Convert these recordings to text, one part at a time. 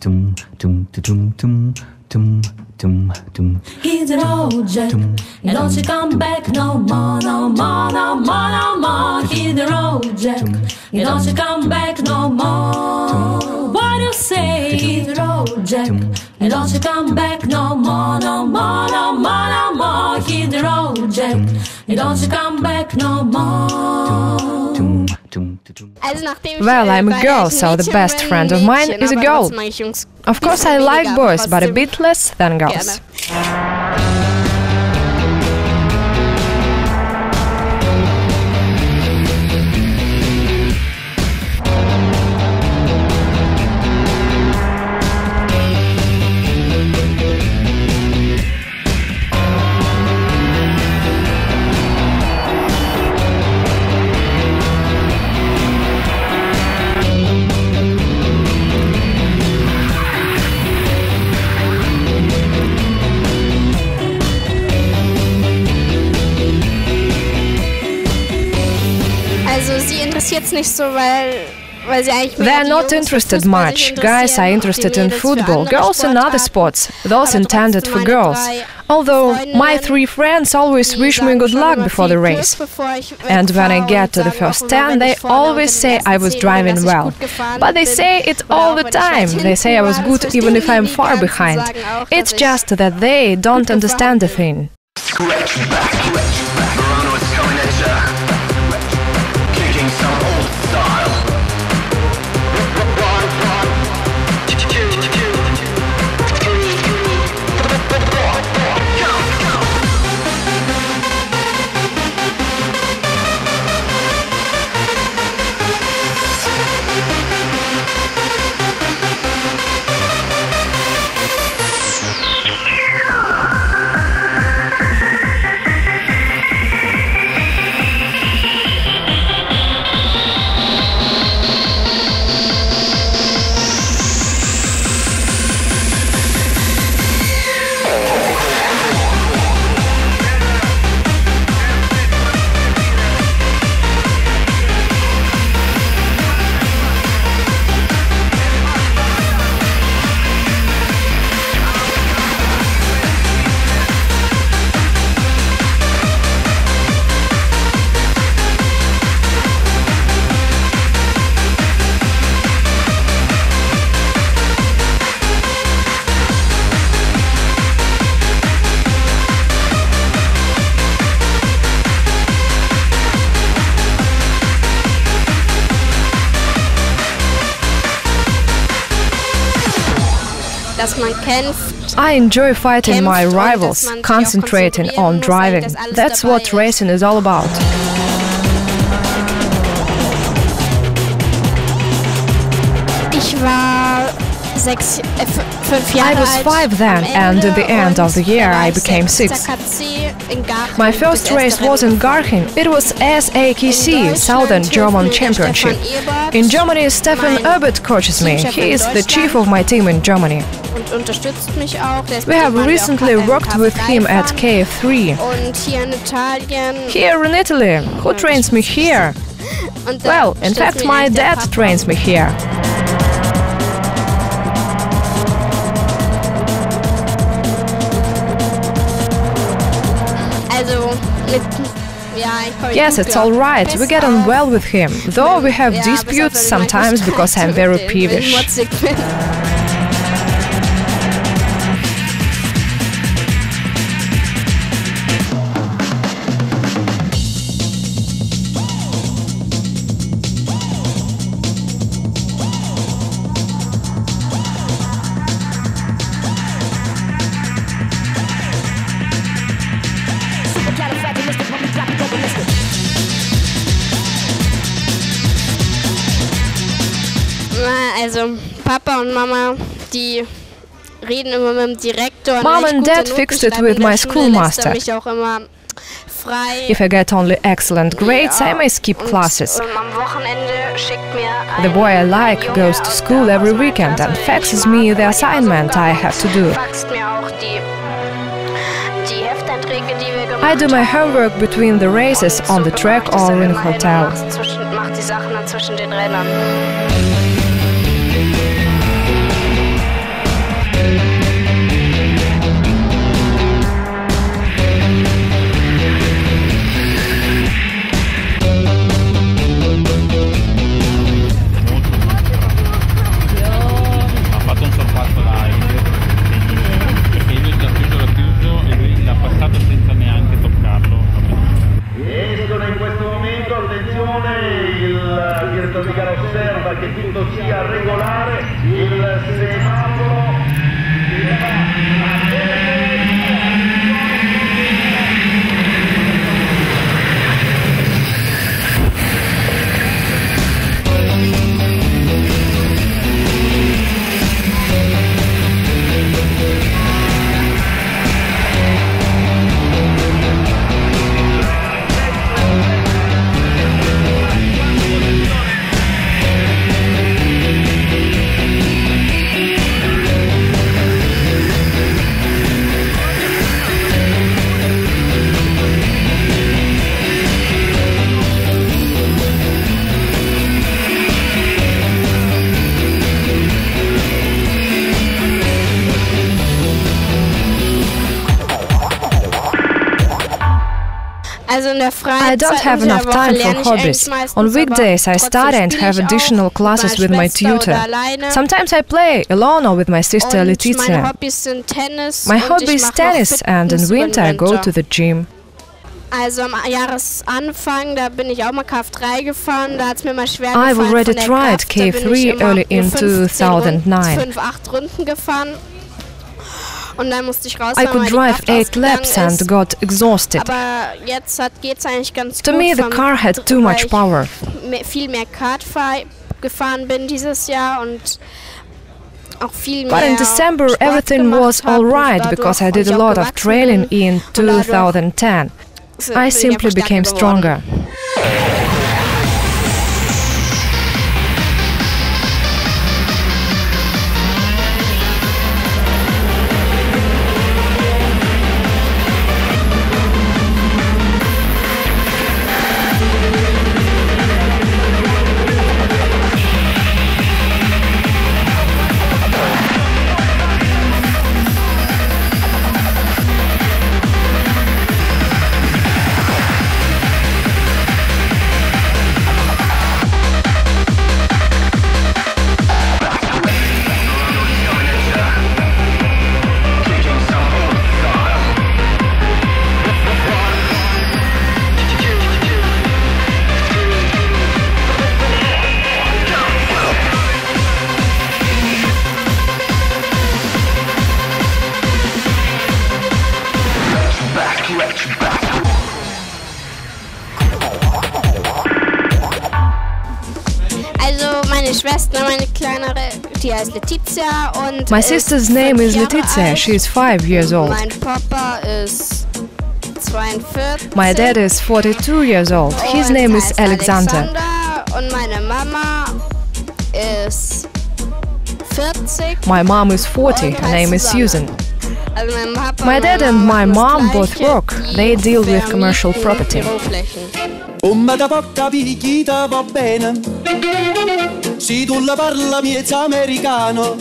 tum tum tum tum tum tum tum. He's an old jet, and don't you come back no more, no more, no more, no more. He's an old jet, and don't you come back no more. What do you say? He's an old jet, and don't you come back no more, no more, no more, no more. He's an old jet, and don't you come back no more. Well, I'm a girl, so the best friend of mine is a girl. Of course, I like boys, but a bit less than girls. They are not interested much. Guys are interested in football, girls in other sports, those intended for girls. Although my three friends always wish me good luck before the race. And when I get to the first 10, they always say I was driving well. But they say it all the time. They say I was good even if I'm far behind. It's just that they don't understand a thing. I enjoy fighting my rivals, concentrating on driving. That's what racing is all about. I was 5 then, and at the end of the year I became 6. My first race was in Garching. It was SAKC, Southern German Championship. In Germany, Stefan Ebert coaches me. He is the chief of my team in Germany. We have recently worked with him at K3. Here in Italy, who trains me here? Well, in fact, my dad trains me here. Yes, it's all right, we get on well with him, though we have disputes sometimes because I'm very peevish. Mom and Dad fixed it with my schoolmaster. If I get only excellent grades, I may skip classes. The boy I like goes to school every weekend and faxes me the assignment I have to do. I do my homework between the races, on the track or in a hotel. I don't have enough time for hobbies. On weekdays I study and have additional classes with my tutor. Sometimes I play alone or with my sister Letizia. My hobby is tennis, and in winter I go to the gym. I've already tried K3 early in 2009. I could drive 8 laps and got exhausted. To me, the car had too much power. But in December everything was alright because I did a lot of trailing in 2010. I simply became stronger. My sister's name is Letizia, she is 5 years old. My dad is 42 years old, his name is Alexander. My mom is 40, her name is Susan. My dad and my mom both work, they deal with commercial property. Si tu la parla miezza americano,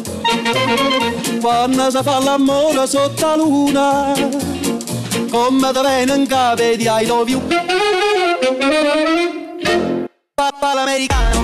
quando si fa l'amore sotto la luna, come te vene in capo di I love you. Papà l'americano.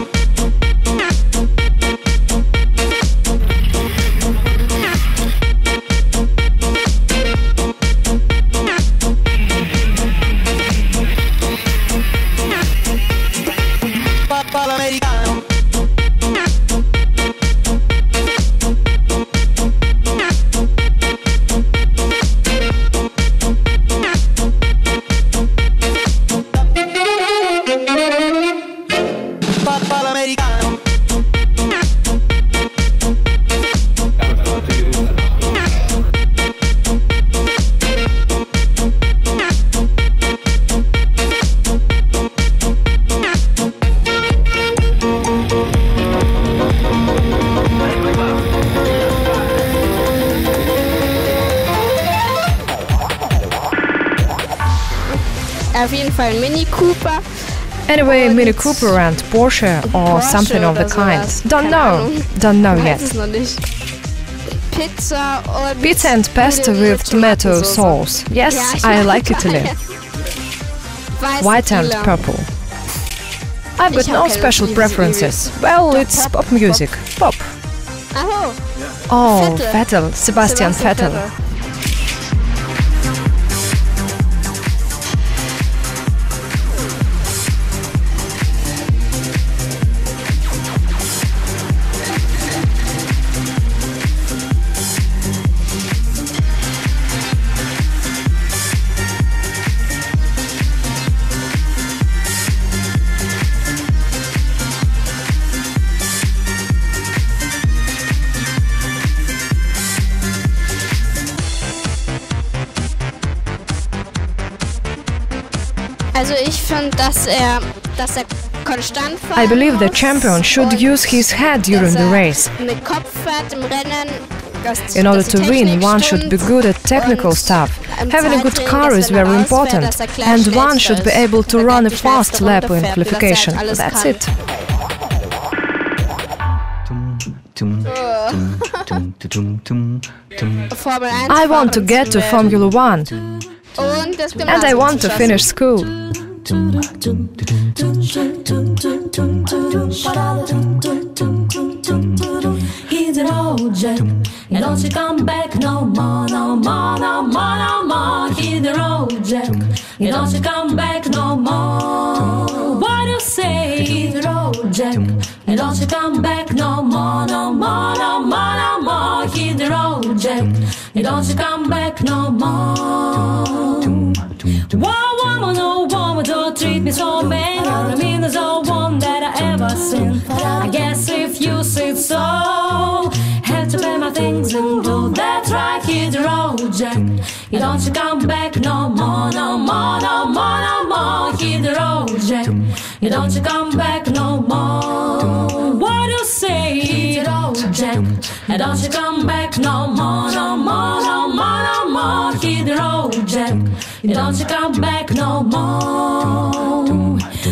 Anyway, Mini Cooper and Porsche or something of the kind. Don't know yet. Pizza and pasta with tomato sauce. Yes, I like Italy. White and purple. I've got no special preferences. Well, it's pop music. Pop. Oh, Vettel, Sebastian Vettel. I believe the champion should use his head during the race. In order to win, one should be good at technical stuff. Having a good car is very important, and one should be able to run a fast lap in qualification. That's it. I want to get to Formula One. And I want to finish school. He's an old jet, and don't you come back no more, no more, no more, no more. He's an old jet, and don't you come back no more. What do you say? He's an old jet, and don't you come back no more, no more, no more, no more. He's an old jet, and don't you come back no more. One woman, oh woman, don't treat me so bad. You're the meanest old one that I ever seen. I guess if you said so, had to pay my things and go. That's right, hit the road, Jack. You don't you come back no more, no more, no more, no more. Hit the road, Jack. You don't you come back no more. What do you say? Hit the road, Jack. And don't you come back no more, no more, no more, no more. Hit the road, Jack. Don't you come back no more.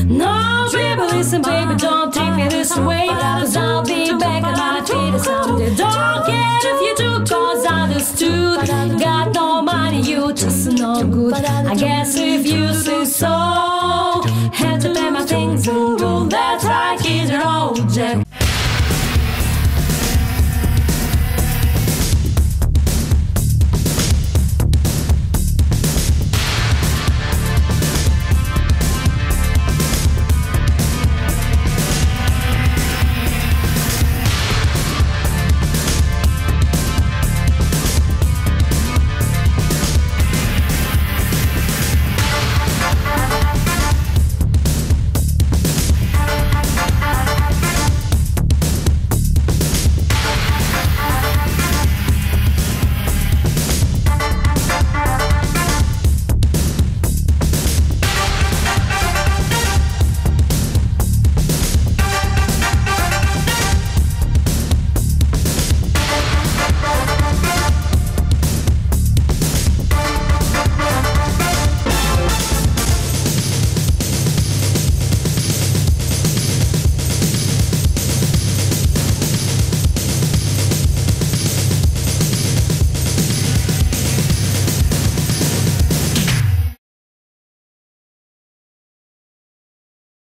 No, baby, listen, baby, don't take me this way, 'cause I'll be back and I'll treat you someday. Don't care if you do, 'cause understood. Got no money, you just no good. I guess if you say so, had to pay my things and go. That's right, kid, road, Jack.